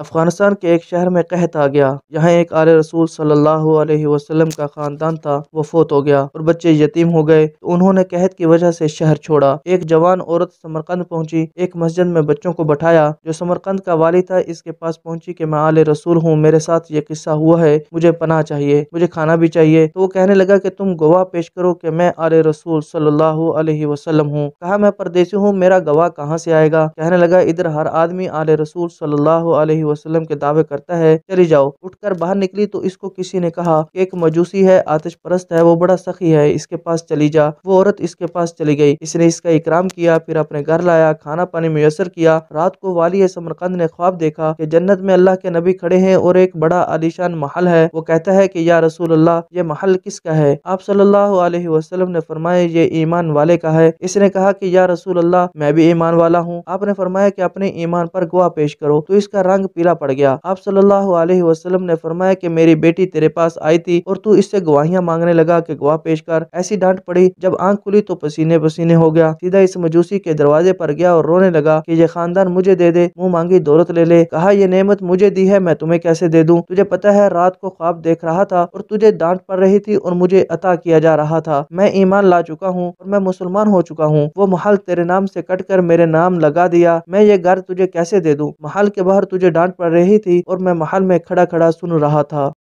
अफगानिस्तान के एक शहर में कहत आ गया। यहाँ एक आले रसूल सल्लल्लाहु अलैहि वसल्लम का खानदान था, वो फौत हो गया और बच्चे यतीम हो गए। तो उन्होंने कहत की वजह से शहर छोड़ा। एक जवान औरत समरकंद पहुंची, एक मस्जिद में बच्चों को बैठाया। जो समरकंद का वाली था इसके पास पहुंची कि मैं आले रसूल हूँ, मेरे साथ ये किस्सा हुआ है, मुझे पनाह चाहिए, मुझे खाना भी चाहिए। तो वो कहने लगा कि तुम गवाह पेश करो कि मैं आले रसूल सल्लल्लाहु अलैहि वसल्लम हूँ। कहा मैं परदेसी हूँ, मेरा गवाह कहाँ से आएगा। कहने लगा इधर हर आदमी आले रसूल सल्लल्लाहु अलैहि वसल्लम के दावे करता है, चली जाओ। उठकर बाहर निकली तो इसको किसी ने कहा कि एक मजूसी है, आतिश परस्त है, वो बड़ा सखी है, इसके पास चली जा। वो औरत इसके पास चली गई। इसने इसका इकराम किया, फिर अपने घर लाया, खाना पानी मुयसर किया। रात को वाली समरकंद ने ख्वाब देखा कि जन्नत में अल्लाह के नबी खड़े हैं और एक बड़ा आलीशान महल है। वो कहता है कि या रसूल अल्लाह, ये महल किसका है। आप सल्लल्लाहु अलैहि वसल्लम ने फरमाया ये ईमान वाले का है। इसने कहा कि या रसूल अल्लाह, मैं भी ईमान वाला हूँ। आपने फरमाया कि अपने ईमान पर गवाह पेश करो। तो इसका रंग पीला पड़ गया। आप सल्लल्लाहु अलैहि वसल्लम ने फरमाया कि मेरी बेटी तेरे पास आई थी और तू इससे गवाहियां मांगने लगा कि गवाह पेश कर। ऐसी डांट पड़ी, जब आंख खुली तो पसीने पसीने हो गया। सीधा इस मजूसी के दरवाजे पर गया और रोने लगा कि ये खानदान मुझे दे दे, मुंह मांगी दौलत ले ले। कहा ये नेमत मुझे दी है, मैं तुम्हें कैसे दे दूं। तुझे पता है रात को ख्वाब देख रहा था और तुझे डांट पड़ रही थी और मुझे अता किया जा रहा था। मैं ईमान ला चुका हूँ और मैं मुसलमान हो चुका हूँ। वो महल तेरे नाम से कट कर मेरे नाम लगा दिया। मैं ये घर तुझे कैसे दे दूं। महल के बाहर तुझे डांट पड़ रही थी और मैं महल में खड़ा खड़ा सुन रहा था।